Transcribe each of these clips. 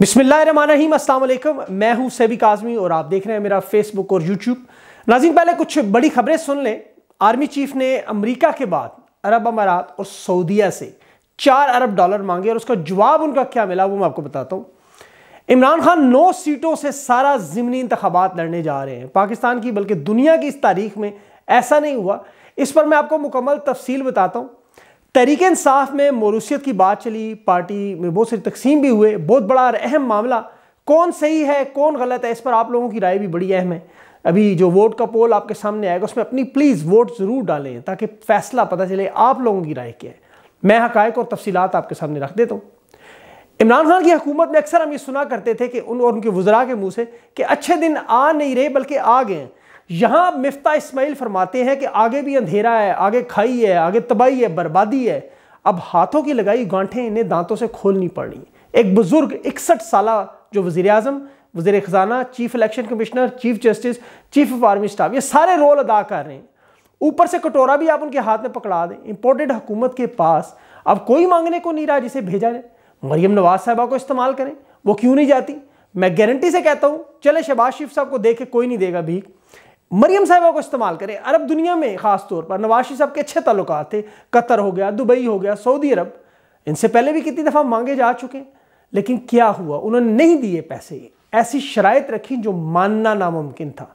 बिस्मिल्लाहिर्रहमानिर्रहीम, अस्सलाम वालेकुम। मैं हूं सैबी काज़मी और आप देख रहे हैं मेरा फेसबुक और यूट्यूब। नाज़रीन, पहले कुछ बड़ी खबरें सुन लें। आर्मी चीफ ने अमेरिका के बाद अरब अमारात और सऊदीया से $4 अरब मांगे और उसका जवाब उनका क्या मिला वो मैं आपको बताता हूँ। इमरान खान 9 सीटों से सारा ज़िमनी इंतखाबात लड़ने जा रहे हैं। पाकिस्तान की बल्कि दुनिया की इस तारीख में ऐसा नहीं हुआ। इस पर मैं आपको मुकम्मल तफसील बताता हूँ। तहरीक-ए-इंसाफ में मौरूसियत की बात चली, पार्टी में बहुत सारी तकसीम भी हुए। बहुत बड़ा और अहम मामला, कौन सही है कौन गलत है, इस पर आप लोगों की राय भी बड़ी अहम है। अभी जो वोट का पोल आपके सामने आएगा उसमें अपनी प्लीज़ वोट ज़रूर डालें ताकि फैसला पता चले आप लोगों की राय क्या है। मैं हक़ायक़ और तफसीलात आपके सामने रख देता हूँ। इमरान खान की हुकूमत में अक्सर हम ये सुना करते थे कि उन और उनके वज़रा के मुँह से कि अच्छे दिन आ नहीं रहे बल्कि आ गए हैं। यहाँ मिफ्ताह इस्माइल फरमाते हैं कि आगे भी अंधेरा है, आगे खाई है, आगे तबाही है, बर्बादी है। अब हाथों की लगाई गांठें इन्हें दांतों से खोलनी पड़नी। एक बुजुर्ग 61 साल जो वज़ीर आज़म, वज़ीर ख़जाना, chief election commissioner, chief justice, chief of army staff, ये सारे रोल अदा कर रहे हैं। ऊपर से कटोरा भी आप उनके हाथ में पकड़ा दें। इम्पोर्टेड हुकूमत के पास अब कोई मांगने को नहीं रहा जिसे भेजा जाए। मरीम नवाज़ साहबा को इस्तेमाल करें, वो क्यों नहीं जाती? मैं गारंटी से कहता हूँ, चले शहबाज शरीफ साहब को देख के कोई नहीं देगा भीख। मरीम साहिबा को इस्तेमाल करें। अरब दुनिया में ख़ास तौर पर नवाज शरीफ साहब के अच्छे ताल्लुकात थे। कतर हो गया, दुबई हो गया, सऊदी अरब, इनसे पहले भी कितनी दफ़ा मांगे जा चुके हैं, लेकिन क्या हुआ? उन्होंने नहीं दिए पैसे। ऐसी शराइत रखी जो मानना नामुमकिन था।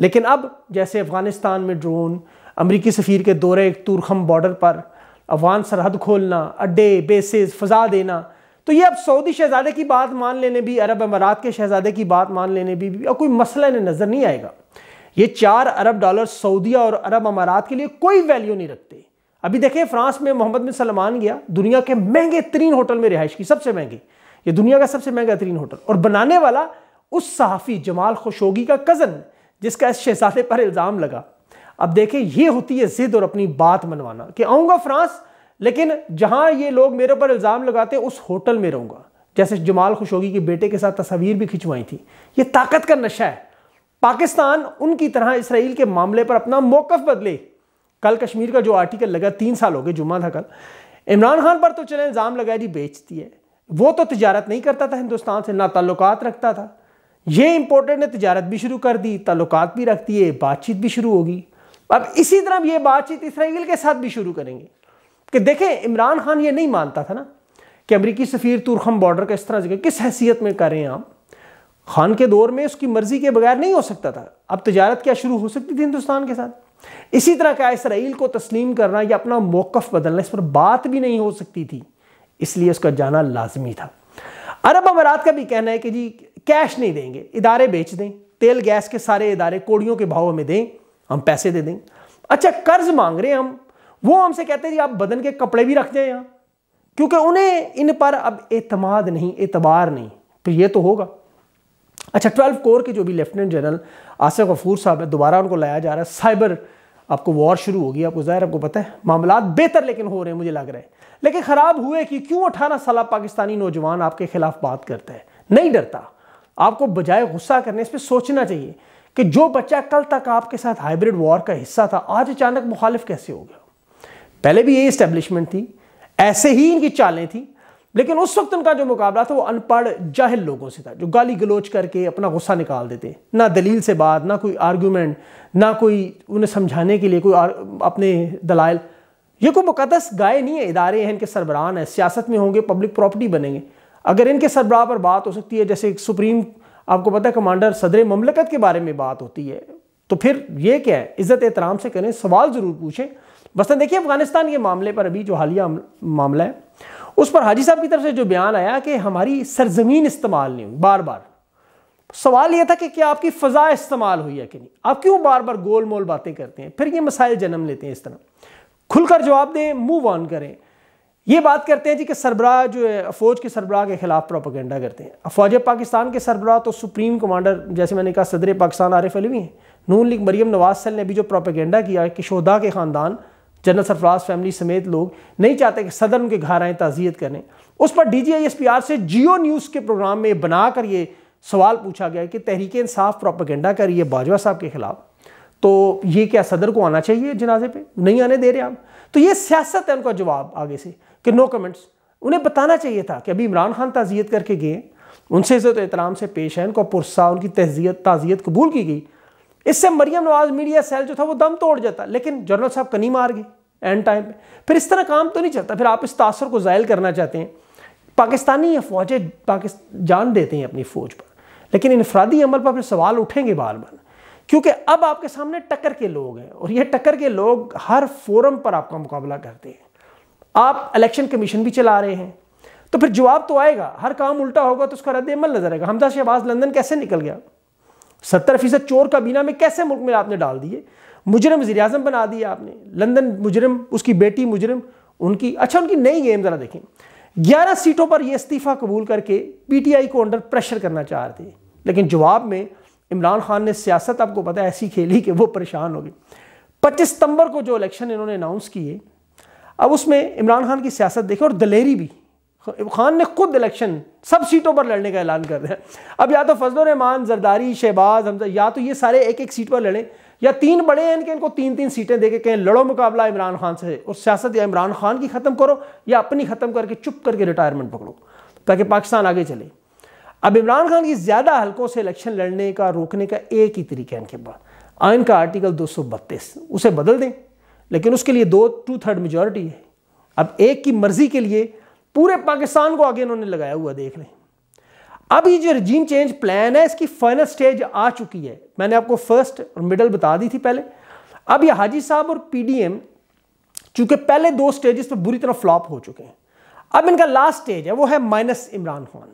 लेकिन अब जैसे अफ़गानिस्तान में ड्रोन, अमरीकी सफ़ीर के दौरे तुरखम बॉर्डर पर, अफगान सरहद खोलना, अड्डे बेसेस फ़ज़ा देना, तो ये अब सऊदी शहज़ादे की बात मान लेने भी, अरब अमारात के शहज़ादे की बात मान लेने भी और कोई मसला इन्हें नज़र नहीं आएगा। ये $4 अरब सऊदिया और अरब अमारात के लिए कोई वैल्यू नहीं रखते। अभी देखें, फ्रांस में मोहम्मद बिन सलमान गया, दुनिया के महंगे तरीन होटल में रिहाइश की, सबसे महंगे, ये दुनिया का सबसे महंगा तरीन होटल, और बनाने वाला उस सहाफ़ी जमाल खशोगी का कज़न जिसका इस शहज़ादे पर इल्ज़ाम लगा। अब देखें, ये होती है ज़िद और अपनी बात मनवाना कि आऊँगा फ्रांस, लेकिन जहाँ ये लोग मेरे ऊपर इल्ज़ाम लगाते हैं उस होटल में रहूँगा, जैसे जमाल खशोगी के बेटे के साथ तस्वीर भी खिंचवाई थी। ये ताकत का नशा है। पाकिस्तान उनकी तरह इसराइल के मामले पर अपना मौक़िफ़ बदले। कल कश्मीर का जो आर्टिकल लगा, 3 साल हो गए, जुम्मा था कल, इमरान खान पर तो चले इल्ज़ाम लगाया जी बेचती है, वो तो तिजारत नहीं करता था हिंदुस्तान से, ना ताल्लुकात रखता था। ये इम्पोर्टेड ने तिजारत भी शुरू कर दी, ताल्लुकात भी रख दिए, बातचीत भी शुरू होगी। अब इसी तरह ये बातचीत इसराइल के साथ भी शुरू करेंगे कि देखें, इमरान खान ये नहीं मानता था ना कि अमरीकी सफ़ीर तुरखम बॉर्डर का इस तरह जिक्र किस हैसियत में कर रहे हैं आप। खान के दौर में उसकी मर्ज़ी के बगैर नहीं हो सकता था। अब तजारत क्या शुरू हो सकती थी हिंदुस्तान के साथ? इसी तरह का इसराइल को तस्लीम करना या अपना मौक़िफ़ बदलना, इस पर बात भी नहीं हो सकती थी, इसलिए उसका जाना लाजमी था। अरब अमारात का भी कहना है कि जी कैश नहीं देंगे, इदारे बेच दें, तेल गैस के सारे इदारे कोड़ियों के भाव में दें, हम पैसे दे दें। अच्छा, कर्ज मांग रहे हैं हम, वो हमसे कहते हैं जी आप बदन के कपड़े भी रख जाएं यहाँ, क्योंकि उन्हें इन पर अब एतमाद नहीं, एतबार नहीं, फिर ये तो होगा। अच्छा, 12 कोर के जो भी लेफ्टिनेंट जनरल आसिफ गफूर साहब है, दोबारा उनको लाया जा रहा है। साइबर आपको वॉर शुरू होगी, आपको ज़ाहिर आपको पता है, मामलात बेहतर लेकिन हो रहे हैं मुझे लग रहा है, लेकिन ख़राब हुए कि क्यों 18 साल पाकिस्तानी नौजवान आपके खिलाफ बात करता है, नहीं डरता। आपको बजाय गुस्सा करने इस पर सोचना चाहिए कि जो बच्चा कल तक आपके साथ हाइब्रिड वॉर का हिस्सा था आज अचानक मुखालिफ कैसे हो गया। पहले भी यही इस्टेब्लिशमेंट थी, ऐसे ही इनकी चालें थी, लेकिन उस वक्त उनका जो मुकाबला था वो अनपढ़ जाहिल लोगों से था जो गाली गलोच करके अपना गुस्सा निकाल देते, ना दलील से बात, ना कोई आर्गूमेंट, ना कोई उन्हें समझाने के लिए कोई अपने दलाइल। ये कोई मुकद्दस गाय नहीं है, इदारे हैं, इनके सरबराहान हैं, सियासत में होंगे, पब्लिक प्रॉपर्टी बनेंगे। अगर इनके सरबराह पर बात हो सकती है, जैसे सुप्रीम आपको पता है कमांडर सदर ममलकत के बारे में बात होती है, तो फिर ये क्या है? इज़्ज़त एहतराम से करें, सवाल ज़रूर पूछें। बस देखिए, अफगानिस्तान के मामले पर अभी जो हालिया मामला है उस पर हाजी साहब की तरफ से जो बयान आया कि हमारी सरजमीन इस्तेमाल नहीं हुई, बार बार सवाल यह था कि क्या आपकी फ़ज़ा इस्तेमाल हुई है कि नहीं? आप क्यों बार बार गोल मोल बातें करते हैं, फिर ये मसाइल जन्म लेते हैं। इस तरह खुलकर जवाब दें, मूव ऑन करें। ये बात करते हैं जी कि सरबराह जो है फ़ौज के सरबराह के ख़िलाफ़ प्रोपेगेंडा करते हैं। अफवाज पाकिस्तान के सरबराह तो सुप्रीम कमांडर, जैसे मैंने कहा, सदर पाकिस्तान आरिफ अलवी हैं। नून लीग मरीम नवाज सल ने भी जो प्रोपेगेंडा किया कि शोहदा के ख़ानदान, जनरल सरफराज फैमिली समेत लोग नहीं चाहते कि सदर उनके घर आएँ ताज़ियत करें, उस पर DGISPR से जियो न्यूज़ के प्रोग्राम में बनाकर ये सवाल पूछा गया कि तहरीक इंसाफ प्रोपेगेंडा कर रही है बाजवा साहब के ख़िलाफ़, तो ये क्या सदर को आना चाहिए जनाजे पे? नहीं आने दे रहे आप, तो ये सियासत है। उनका जवाब आगे से कि नो कमेंट्स। उन्हें बताना चाहिए था कि अभी इमरान खान ताज़ियत करके गए, उनसे इज्जत एहतराम से पेश है, उनको पुरसा, उनकी ताज़ियत कबूल की गई। इससे मरियम नवाज़ मीडिया सेल जो था वो दम तोड़ जाता, लेकिन जनरल साहब कनी मार गए एंड टाइम पे। फिर इस तरह काम तो नहीं चलता, फिर आप इस तासर को ज़ायल करना चाहते हैं। पाकिस्तानी अफवाजें जान देते हैं अपनी फ़ौज पर, लेकिन इनफरादी अमल पर फिर सवाल उठेंगे बार बार, क्योंकि अब आपके सामने टक्कर के लोग हैं और ये टक्कर के लोग हर फोरम पर आपका मुकाबला करते हैं। आप इलेक्शन कमीशन भी चला रहे हैं, तो फिर जवाब तो आएगा, हर काम उल्टा होगा तो उसका रद्द अमल नजर आएगा। हमजा शहबाज लंदन कैसे निकल गया? 70% चोर काबीना में कैसे मुल्क में आपने डाल दिए? मुजरम वज़ीर आज़म बना दिए आपने, लंदन मुजरम, उसकी बेटी मुजरम, उनकी अच्छा उनकी नई गेम ज़रा देखें। 11 सीटों पर यह इस्तीफ़ा कबूल करके पीटीआई को अंडर प्रेशर करना चाह रहे थे, लेकिन जवाब में इमरान खान ने सियासत आपको पता है ऐसी खेली कि वो परेशान हो गए। 25 सितंबर को जो इलेक्शन इन्होंने अनाउंस किए, अब उसमें इमरान खान की सियासत देखें और दलेरी भी। खान ने खुद इलेक्शन सब सीटों पर लड़ने का ऐलान कर दिया। अब या तो फजल रहमान, जरदारी, शहबाज, हमजा, या तो ये सारे एक एक सीट पर लड़ें, या तीन बड़े हैं कि इनको 3-3 सीटें देके कहें लड़ो मुकाबला इमरान खान से और सियासत या इमरान खान की ख़त्म करो या अपनी ख़त्म करके चुप करके रिटायरमेंट पकड़ो ताकि पाकिस्तान आगे चले। अब इमरान खान की ज़्यादा हल्कों से इलेक्शन लड़ने का रोकने का एक ही तरीका है इनके पास, आइन का आर्टिकल 232 उसे बदल दें, लेकिन उसके लिए 2/3 मेजॉरिटी है। अब एक की मर्ज़ी के लिए पूरे पाकिस्तान को आगे इन्होंने लगाया हुआ देख लें। अब ये जो रिजीम चेंज प्लान है इसकी फाइनल स्टेज आ चुकी है, मैंने आपको फर्स्ट और मिडल बता दी थी पहले। अब ये हाजी साहब और पीडीएम चूंकि पहले 2 स्टेजेस पर बुरी तरह फ्लॉप हो चुके हैं, अब इनका लास्ट स्टेज है वो है माइनस इमरान खान।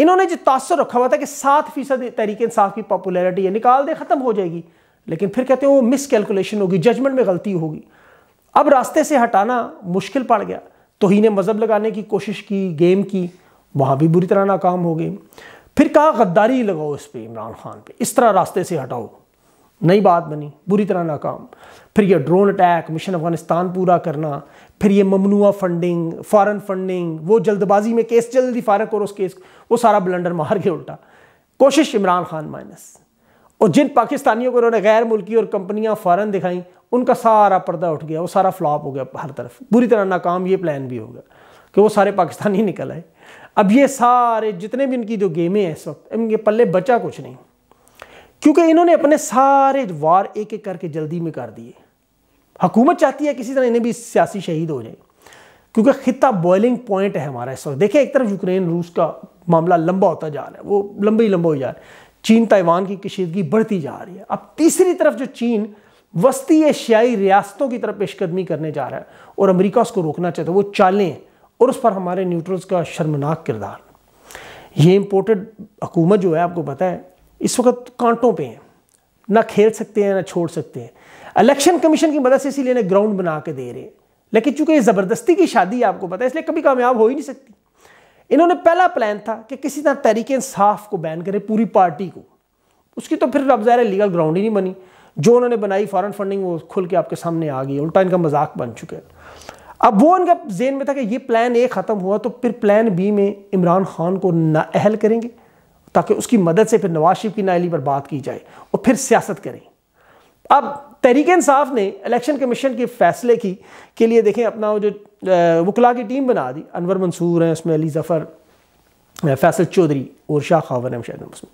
इन्होंने जो तासर रखा हुआ था कि 7% तहरीक-ए-इंसाफ की पॉपुलैरिटी है, निकाल दे ख़त्म हो जाएगी, लेकिन फिर कहते हैं वो मिस कैलकुलेशन होगी, जजमेंट में गलती होगी। अब रास्ते से हटाना मुश्किल पड़ गया, तौहीन मज़हब लगाने की कोशिश की, गेम की, वहाँ भी बुरी तरह नाकाम हो गई। फिर कहा गद्दारी लगाओ इस पर, इमरान खान पे इस तरह रास्ते से हटाओ, नई बात बनी, बुरी तरह नाकाम। फिर यह ड्रोन अटैक, मिशन अफगानिस्तान पूरा करना, फिर ये ममनुआ फंडिंग, फॉरेन फंडिंग, वो जल्दबाजी में केस जल्दी फारग करो उस केस, वो सारा ब्लंडर मार के उल्टा कोशिश इमरान खान माइनस। और जिन पाकिस्तानियों को उन्होंने गैर मुल्की और कंपनियाँ फॉरेन दिखाई, उनका सारा पर्दा उठ गया, वो सारा फ्लॉप हो गया, हर तरफ बुरी तरह नाकाम। ये प्लान भी हो गया कि वो सारे पाकिस्तानी निकल आए। अब ये सारे जितने भी इनकी जो गेमें हैं इस वक्त, इनके पल्ले बचा कुछ नहीं, क्योंकि इन्होंने अपने सारे वार एक एक करके जल्दी में कर दिए। हुकूमत चाहती है किसी तरह इन्हें भी सियासी शहीद हो जाए, क्योंकि खिता बॉइलिंग पॉइंट है हमारा इस वक्त। देखिए एक तरफ यूक्रेन रूस का मामला लंबा होता जा रहा है, वो लंबा हो जा रहा है, चीन ताइवान की कशीदगी बढ़ती जा रही है। अब तीसरी तरफ जो चीन वस्ती एशियाई रियासतों की तरफ पेशकदमी करने जा रहा है और अमेरिका उसको रोकना चाहता है, वो चालें और उस पर हमारे न्यूट्रल्स का शर्मनाक किरदार। ये इंपोर्टेड हुकूमत जो है आपको पता है इस वक्त कांटों पे है, ना खेल सकते हैं ना छोड़ सकते हैं। इलेक्शन कमीशन की मदद से इसीलिए ग्राउंड बना के दे रहे हैं, लेकिन चूंकि ये ज़बरदस्ती की शादी है आपको पता है, इसलिए कभी कामयाब हो ही नहीं सकती। इन्होंने पहला प्लान था कि किसी तरह तहरीक-ए-इंसाफ को बैन करें, पूरी पार्टी को, उसकी तो फिर अब ज़ाहिर है लीगल ग्राउंड ही नहीं बनी। जो उन्होंने बनाई फॉरेन फंडिंग वो खुल के आपके सामने आ गई, उल्टा इनका मजाक बन चुका है। अब वो इनका जेन में था कि ये प्लान ए ख़त्म हुआ तो फिर प्लान बी में इमरान खान को नाअहल करेंगे ताकि उसकी मदद से फिर नवाज शरीफ की नाअहली पर बात की जाए और फिर सियासत करें। अब तहरीक-ए-इंसाफ ने इलेक्शन कमीशन के फैसले की के लिए देखें अपना वो जो वकला की टीम बना दी, अनवर मंसूर हैं उसमें, अली ज़फ़र, फैसल चौधरी और शाह खावर हैं शायद उसमें।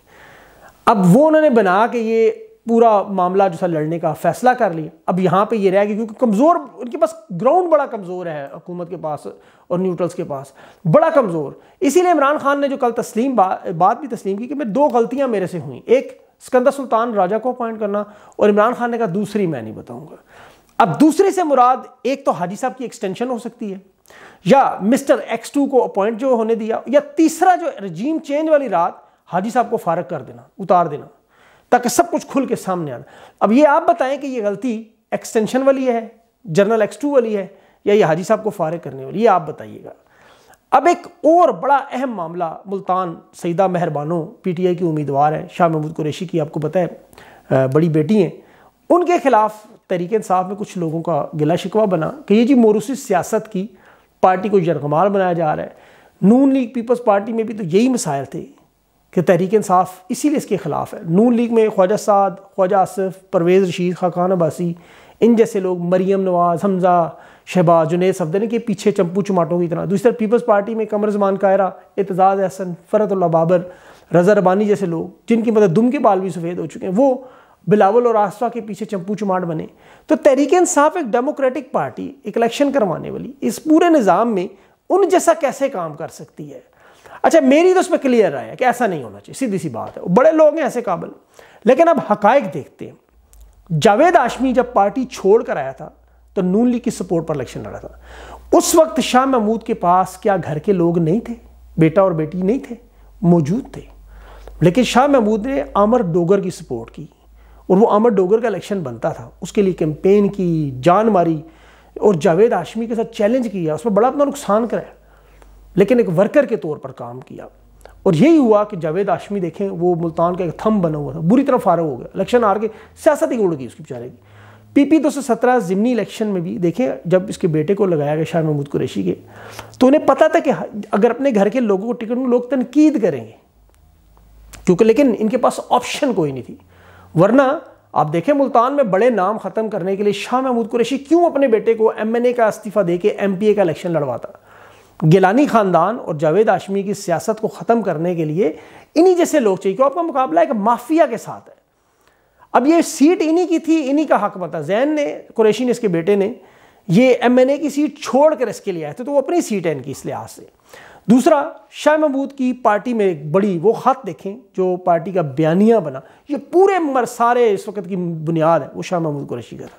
अब वो उन्होंने बना के ये पूरा मामला जो था लड़ने का फैसला कर लिया। अब यहाँ पे ये रह गया क्योंकि कमज़ोर उनके पास ग्राउंड बड़ा कमज़ोर है, हुकूमत के पास और न्यूट्रल्स के पास बड़ा कमज़ोर। इसीलिए इमरान खान ने जो कल बात भी तस्लीम की कि मैं 2 गलतियाँ मेरे से हुई, एक सिकंदर सुल्तान राजा को अपॉइंट करना और इमरान खान ने कहा दूसरी मैं नहीं बताऊँगा। अब दूसरे से मुराद एक तो हाजी साहब की एक्सटेंशन हो सकती है, या मिस्टर X2 को अपॉइंट जो होने दिया, या तीसरा जो रजीम चेंज वाली रात हाजी साहब को फारग कर देना, उतार देना ताकि सब कुछ खुल के सामने आना। अब ये आप बताएं कि ये गलती एक्सटेंशन वाली है, जनरल X2 वाली है, या ये हाजी साहब को फारग करने वाली, ये आप बताइएगा। अब एक और बड़ा अहम मामला मुल्तान, सईदा मेहरबानो पीटीआई की उम्मीदवार है, शाह महमूद कुरैशी की आपको पता है बड़ी बेटी हैं, उनके खिलाफ तहरीक-ए-इंसाफ में कुछ लोगों का गिला शिकवा बना कि ये जी मोरूसी सियासत की पार्टी को यरगमाल बनाया जा रहा है। नून लीग पीपल्स पार्टी में भी तो यही मसाइल थे कि तहरीक-ए-इंसाफ इसीलिए इसके खिलाफ है। नून लीग में ख्वाजा साद, ख्वाजा आसिफ, परवेज़ रशीद, खाकान अब्बासी, इन जैसे लोग मरीम नवाज़, हमजा शहबाज, जुनैद सफदर के पीछे चंपू चमाटों की तरह। दूसरी तरफ पीपल्स पार्टी में कमर ज़मान कायरा, एतजाज़ अहसन, फ़रतुल्ला बाबर, रज़ा रब्बानी जैसे लोग जिनकी मतलब दुम के बाल भी सफ़ेद हो चुके हैं, वो बिलावल और आसवा के पीछे चंपू चमाट बने। तो तहरीक इंसाफ एक डेमोक्रेटिक पार्टी, एक इलेक्शन करवाने वाली, इस पूरे निज़ाम में उन जैसा कैसे काम कर सकती है? अच्छा, मेरी तो उसमें क्लियर राय है कि ऐसा नहीं होना चाहिए, सीधी सी बात है, बड़े लोग हैं ऐसे काबिल। लेकिन अब हकायक देखते हैं। जावेद आशमी जब पार्टी छोड़ कर आया था तो नून लीग की सपोर्ट पर इलेक्शन लड़ा था। उस वक्त शाह महमूद के पास क्या घर के लोग नहीं थे? बेटा और बेटी नहीं थे? मौजूद थे। लेकिन शाह महमूद ने आमिर डोगर की सपोर्ट की और वो आमिर डोगर का इलेक्शन बनता था, उसके लिए कैंपेन की, जान मारी और जावेद आशमी के साथ चैलेंज किया, उसमें बड़ा अपना नुकसान कराया, लेकिन एक वर्कर के तौर पर काम किया। और यही हुआ कि जावेद आशमी देखें, वो मुल्तान का एक थंब बना हुआ था, बुरी तरह फारग हो गया, इलेक्शन हार के सियासत ही उड़ गई उसकी बेचारे की। PP-217 ज़िमनी इलेक्शन में भी देखें, जब इसके बेटे को लगाया गया शाह महमूद कुरैशी के, तो उन्हें पता था कि अगर अपने घर के लोगों को टिकट में लोग तनकीद करेंगे, क्योंकि लेकिन इनके पास ऑप्शन कोई नहीं थी। वरना आप देखें मुल्तान में बड़े नाम ख़त्म करने के लिए शाह महमूद कुरैशी क्यों अपने बेटे को MNA का इस्तीफ़ा दे के MPA का इलेक्शन लड़वाता। गिलानी ख़ानदान और जावेद आशमी की सियासत को ख़त्म करने के लिए इन्हीं जैसे लोग चाहिए। आपका मुकाबला एक माफिया के साथ है। अब ये सीट इन्हीं की थी, इन्हीं का हक बनता। जैन ने, कुरैशी ने, इसके बेटे ने ये MNA की सीट छोड़कर इसके लिए आए थे, तो वो अपनी सीट है इनकी, इस लिहाज से। दूसरा, शाह महमूद की पार्टी में एक बड़ी वो ख़त देखें जो पार्टी का बयानिया बना, ये पूरे सारे इस वक्त की बुनियाद है, वो शाह महमूद कुरैशी का था।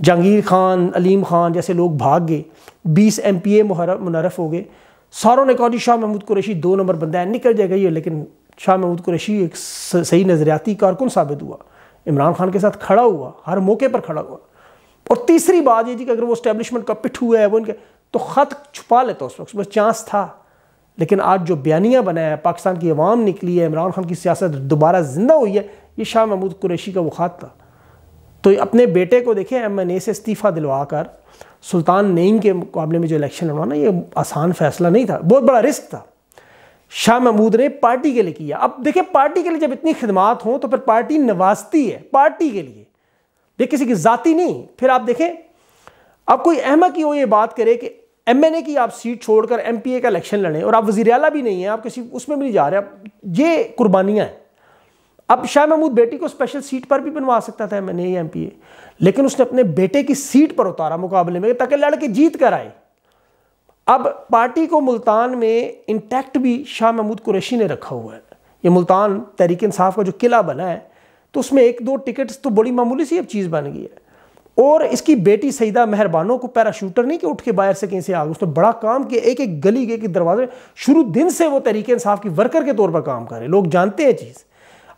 जहांगीर खान, अलीम खान जैसे लोग भाग गए, 20 MPA मुनरफ हो गए। सारों ने कहा जी शाह महमूद कुरैशी 2 नंबर बंदा है, निकल जाएगा ये, लेकिन शाह महमूद कुरैशी एक सही नज़रियाती कारकुन साबित हुआ, इमरान खान के साथ खड़ा हुआ, हर मौके पर खड़ा हुआ। और तीसरी बात ये जी कि अगर वो इस्टेब्लिशमेंट का पिट्ठू है, वो इनके तो ख़त छुपा लेता, उस वक्त बस चांस था। लेकिन आज जो बयानिया बना है, पाकिस्तान की अवाम निकली है, इमरान खान की सियासत दोबारा ज़िंदा हुई है, ये शाह महमूद कुरैशी का वो ख़त था। तो अपने बेटे को देखें MNA से इस्तीफ़ा दिलवा कर सुल्तान नईम के मुकाबले में जो इलेक्शन लड़वाना, ये आसान फैसला नहीं था, बहुत बड़ा रिस्क था, शाह महमूद ने पार्टी के लिए किया। अब देखिए, पार्टी के लिए जब इतनी खिदमात हों तो फिर पार्टी नवाजती है, पार्टी के लिए, ये किसी की ज़ाती नहीं। फिर आप देखें, अब कोई अहमक ही हो ये बात करे कि MNA की आप सीट छोड़कर MPA का इलेक्शन लड़ें और आप वज़ीर आला भी नहीं हैं, आप किसी उसमें भी नहीं जा रहे, आप ये कुर्बानियाँ हैं। अब शाह महमूद बेटी को स्पेशल सीट पर भी बनवा सकता था MNA या MPA, लेकिन उसने अपने बेटे की सीट पर उतारा मुकाबले में ताकि लड़के जीत कर आए। अब पार्टी को मुल्तान में इंटैक्ट भी शाह महमूद कुरैशी ने रखा हुआ है। ये मुल्तान तहरीक इंसाफ का जो किला बना है, तो उसमें 1-2 टिकट्स तो बड़ी मामूली सी अब चीज़ बन गई है। और इसकी बेटी सईदा मेहरबानो को पैराशूटर नहीं कि उठ के बाहर से कहीं से आ गए, उसने बड़ा काम किया, एक-एक गली के एक दरवाजे, शुरू दिन से वो तहरीक इंसाफ की वर्कर के तौर पर काम करे, लोग जानते हैं चीज़।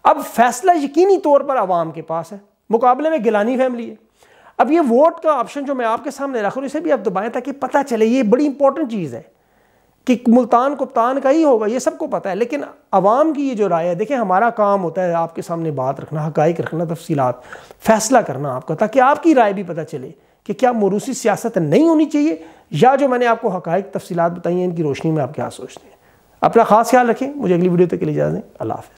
अब फैसला यकीनी तौर पर आवाम के पास है, मुकाबले में गिलानी फैमिली है। अब ये वोट का ऑप्शन जो मैं आपके सामने रख रहा हूँ, इसे भी आप दबाएं ताकि पता चले, ये बड़ी इंपॉर्टेंट चीज़ है कि मुल्तान कप्तान का ही होगा, ये सबको पता है, लेकिन आवाम की ये जो राय है। देखें, हमारा काम होता है आपके सामने बात रखना, हकाइक रखना, तफसीलात, फैसला करना आपका, ताकि आपकी राय भी पता चले कि क्या मोरूसी सियासत नहीं होनी चाहिए, या जो मैंने आपको हकाइक तफसीलात बताई हैं, इनकी रोशनी में आप क्या सोचते हैं। अपना खास ख्याल रखें, मुझे अगली वीडियो तक के लिए इजाज़त दें। अल्लाह हाफ़िज़।